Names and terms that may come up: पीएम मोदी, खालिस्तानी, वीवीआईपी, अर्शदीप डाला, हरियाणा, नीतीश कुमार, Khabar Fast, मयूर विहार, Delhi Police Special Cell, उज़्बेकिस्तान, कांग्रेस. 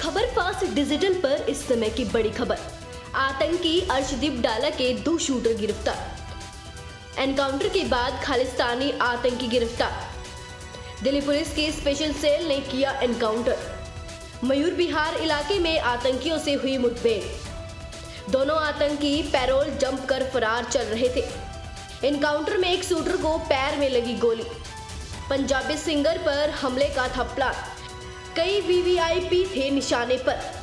खबर fast digital पर इस समय की बड़ी खबर। आतंकी अर्शदीप डाला के 2 शूटर गिरफ्तार। एनकाउंटर के बाद खालिस्तानी आतंकी गिरफ्तार। दिल्ली पुलिस के स्पेशल सेल ने किया एनकाउंटर। मयूर विहार इलाके में आतंकियों से हुई मुठभेड़। दोनों आतंकी पैरोल जंप कर फरार चल रहे थे। एनकाउंटर में एक शूटर को पैर में लगी गोली। पंजाबी सिंगर पर हमले का था प्लान। कई वीवीआईपी थे निशाने पर।